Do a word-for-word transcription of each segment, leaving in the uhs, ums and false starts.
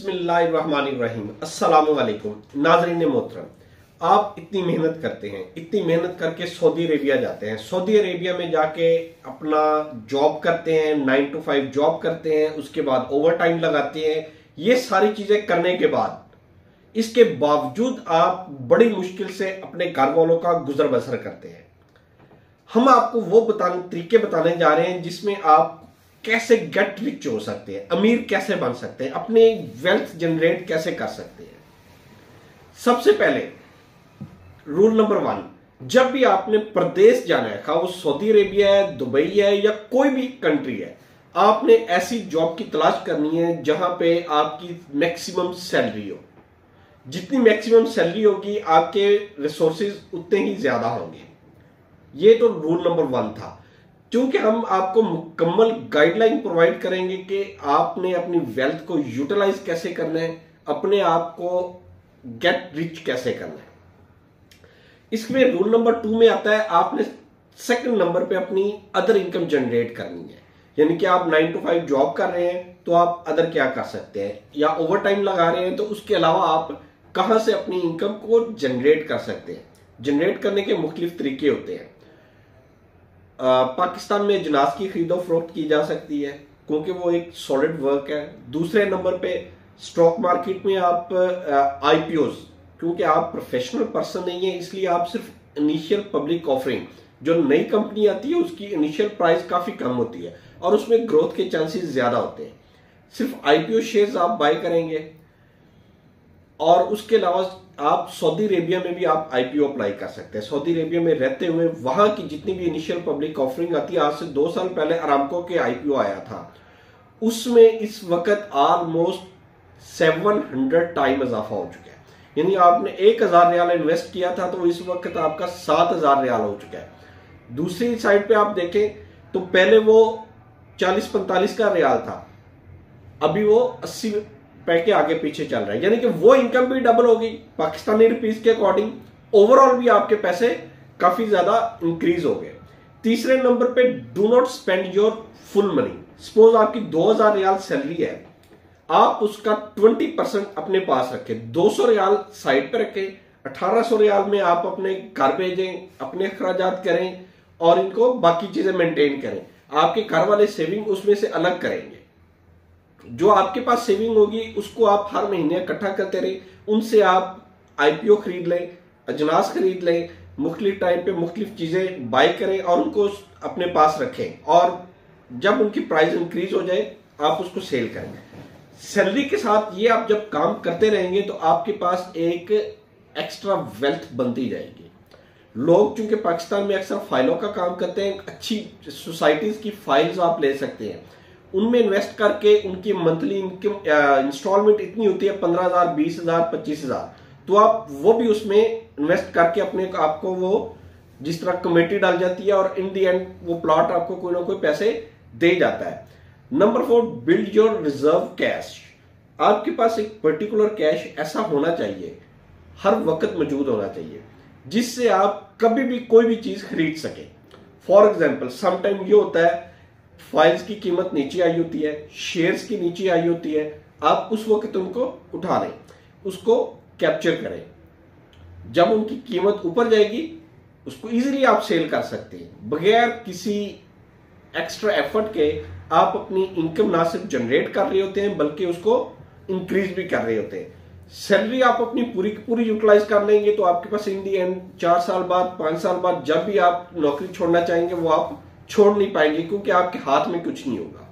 बिस्मिल्लाहिर्रहमानिर्रहीम। अस्सलामुअलैकुम नाज़रीन मोहतरम, आप इतनी मेहनत करते हैं, इतनी मेहनत करके सऊदी अरेबिया जाते हैं, सऊदी अरेबिया में जाके अपना जॉब करते हैं, नाइन टू फाइव जॉब करते हैं, उसके बाद ओवर टाइम लगाते हैं। ये सारी चीज़ें करने के बाद, इसके बावजूद आप बड़ी मुश्किल से अपने घर वालों का गुजर बसर करते हैं। हम आपको वो बताने तरीके बताने जा रहे हैं जिसमें आप कैसे गेट रिच हो सकते हैं, अमीर कैसे बन सकते हैं, अपने वेल्थ जनरेट कैसे कर सकते हैं। सबसे पहले रूल नंबर वन, जब भी आपने प्रदेश जाना है, खाओ सऊदी अरेबिया है, दुबई है या कोई भी कंट्री है, आपने ऐसी जॉब की तलाश करनी है जहां पे आपकी मैक्सिमम सैलरी हो। जितनी मैक्सिमम सैलरी होगी आपके रिसोर्सेज उतने ही ज्यादा होंगे। ये तो रूल नंबर वन था। क्योंकि हम आपको मुकम्मल गाइडलाइन प्रोवाइड करेंगे कि आपने अपनी वेल्थ को यूटिलाइज कैसे करना है, अपने आप को गेट रिच कैसे करना है। इसमें रूल नंबर टू में आता है आपने सेकंड नंबर पे अपनी अदर इनकम जनरेट करनी है। यानी कि आप नाइन टू फाइव जॉब कर रहे हैं तो आप अदर क्या कर सकते हैं, या ओवर टाइम लगा रहे हैं तो उसके अलावा आप कहाँ से अपनी इनकम को जनरेट कर सकते हैं। जनरेट करने के मुख्तलिफ तरीके होते हैं। आ, पाकिस्तान में जनाज की खरीदो फरोख्त की जा सकती है क्योंकि वो एक सॉलिड वर्क है। दूसरे नंबर पे स्टॉक मार्केट में आप आईपीओज, क्योंकि आप प्रोफेशनल पर्सन नहीं है इसलिए आप सिर्फ इनिशियल पब्लिक ऑफरिंग, जो नई कंपनी आती है उसकी इनिशियल प्राइस काफ़ी कम होती है और उसमें ग्रोथ के चांसेस ज़्यादा होते हैं, सिर्फ आईपीओ शेयर्स आप बाय करेंगे। और उसके अलावा आप सऊदी अरेबिया में भी आप आईपीओ अप्लाई कर सकते हैं। सऊदी अरेबिया में रहते हुए वहां की जितनी भी इनिशियल पब्लिक ऑफरिंग आती है, आज से दो साल पहले अरामको के आईपीओ आया था, उसमें इस वक्त ऑलमोस्ट सेवन हंड्रेड टाइम इजाफा हो चुका है। यानी आपने एक हजार रियाल इन्वेस्ट किया था तो इस वक्त आपका सात हजार रियाल हो चुका है। दूसरी साइड पर आप देखें तो पहले वो चालीस पैंतालीस का रियाल था, अभी वो अस्सी पैके आगे पीछे चल रहा है। यानी कि वो इनकम भी डबल होगी पाकिस्तानी रुपीस के अकॉर्डिंग। ओवरऑल भी आपके पैसे काफी ज्यादा इंक्रीज हो गए। तीसरे नंबर पे do not spend your full money. Suppose आपकी दो हजार रियाल सैलरी है, आप उसका बीस परसेंट अपने पास रखें, दो सौ रियाल साइड पे रखें, अठारह सौ रियाल में आप अपने घर भेजें, अपने खर्चात करें और इनको बाकी चीजें मेंटेन करें। आपके घर वाले सेविंग उसमें से अलग करेंगे। जो आपके पास सेविंग होगी उसको आप हर महीने इकट्ठा करते रहे, उनसे आप आईपीओ खरीद लें, अजनास खरीद लें, मुख्तलिफ टाइम पे मुख्तलिफ चीज़ें बाय करें और उनको अपने पास रखें, और जब उनकी प्राइस इंक्रीज हो जाए आप उसको सेल करें। सैलरी के साथ ये आप जब काम करते रहेंगे तो आपके पास एक एक्स्ट्रा वेल्थ बनती जाएगी। लोग चूंकि पाकिस्तान में अक्सर फाइलों का काम करते हैं, अच्छी सोसाइटीज़ की फाइल्स आप ले सकते हैं, उनमें इन्वेस्ट करके उनकी मंथली इनकम इंस्टॉलमेंट इतनी होती है पंद्रह हजार, बीस हजार, पच्चीस हजार, तो आप वो भी उसमें इन्वेस्ट करके अपने आपको वो जिस तरह कमेटी डाल जाती है और इन दी एंड वो प्लॉट आपको कोई ना कोई पैसे दे जाता है। Number four, build your reserve cash. आपके पास एक पर्टिकुलर कैश ऐसा होना चाहिए, हर वक्त मौजूद होना चाहिए, जिससे आप कभी भी कोई भी चीज खरीद सके। फॉर एग्जाम्पल समटाइम ये होता है फाइल्स की कीमत नीचे आई होती है, शेयर्स की नीचे आई होती है, आप उस वक्त उनको उठा लें, उसको कैप्चर करें। जब उनकी कीमत ऊपर जाएगी उसको इजीली आप सेल कर सकते हैं बगैर किसी एक्स्ट्रा एफर्ट के। आप अपनी इनकम ना सिर्फ जनरेट कर रहे होते हैं बल्कि उसको इंक्रीज भी कर रहे होते हैं। सैलरी आप अपनी पूरी की पूरी यूटिलाइज कर लेंगे तो आपके पास इन दी एंड चार साल बाद, पाँच साल बाद जब भी आप नौकरी छोड़ना चाहेंगे वो आप छोड़ नहीं पाएंगे क्योंकि आपके हाथ में कुछ नहीं होगा।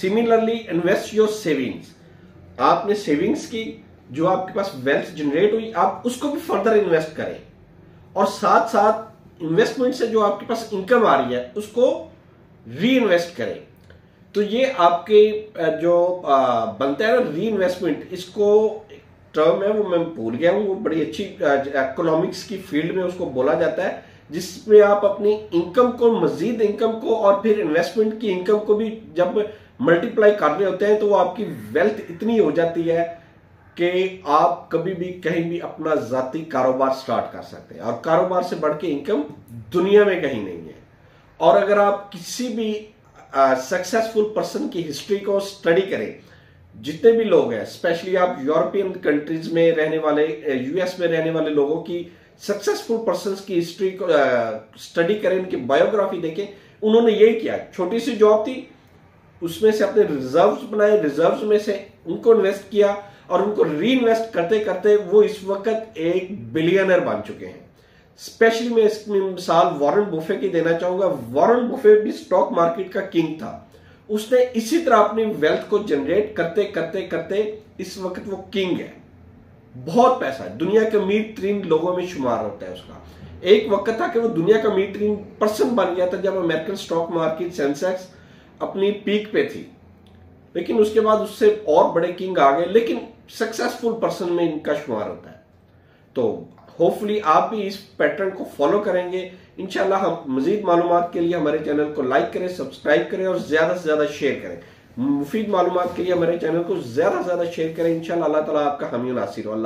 Similarly invest your savings. आपने सेविंग्स की, जो आपके पास वेल्थ जनरेट हुई, आप उसको भी फर्दर इन्वेस्ट करें और साथ साथ इन्वेस्टमेंट से जो आपके पास इनकम आ रही है उसको री इन्वेस्ट करें। तो ये आपके जो बनता है ना री इन्वेस्टमेंट, इसको टर्म है वो मैं भूल गया हूँ, वो बड़ी अच्छी इकोनॉमिक्स की फील्ड में उसको बोला जाता है, जिसमें आप अपनी इनकम को, मजीद इनकम को और फिर इन्वेस्टमेंट की इनकम को भी जब मल्टीप्लाई कर रहे होते हैं तो वो आपकी वेल्थ इतनी हो जाती है कि आप कभी भी कहीं भी अपना जाती कारोबार स्टार्ट कर सकते हैं। और कारोबार से बढ़ के इनकम दुनिया में कहीं नहीं है। और अगर आप किसी भी सक्सेसफुल पर्सन की हिस्ट्री को स्टडी करें जितने भी लोग हैं, स्पेशली आप यूरोपियन कंट्रीज में रहने वाले, यूएस में रहने वाले लोगों की, सक्सेसफुल पर्संस की हिस्ट्री को स्टडी करें, उनकी बायोग्राफी देखें। उन्होंने यही किया, छोटी सी जॉब थी, उसमें से अपने रिजर्व्स बनाए, रिजर्व्स में से उनको इन्वेस्ट किया और उनको री इन्वेस्ट करते करते वो इस वक्त एक बिलियनर बन चुके हैं। स्पेशली मैं इसमें मिसाल वॉरेन बफेट की देना चाहूंगा। वॉरेन बफेट भी स्टॉक मार्केट का किंग था। उसने इसी तरह अपनी वेल्थ को जनरेट करते करते करते इस वक्त वो किंग है। बहुत पैसा है, दुनिया के अमीर तरीन लोगों में शुमार होता है उसका। एक वक्त था कि वो दुनिया का अमीर तरीन पर्सन बन गया था जब अमेरिकन स्टॉक मार्केट सेंसेक्स अपनी पीक पे थी, लेकिन उसके बाद उससे और बड़े किंग आ गए, लेकिन सक्सेसफुल पर्सन में इनका शुमार होता है। तो होपफुली आप भी इस पैटर्न को फॉलो करेंगे इंशाल्लाह। हम मजीद मालूमात के लिए हमारे चैनल को लाइक करें, सब्सक्राइब करें और ज्यादा से ज्यादा शेयर करें। मुफीद मालूमात के लिए हमारे चैनल को ज्यादा से ज्यादा शेयर करें। इंशाल्लाह अल्लाह ताला आपका हामी नासिर।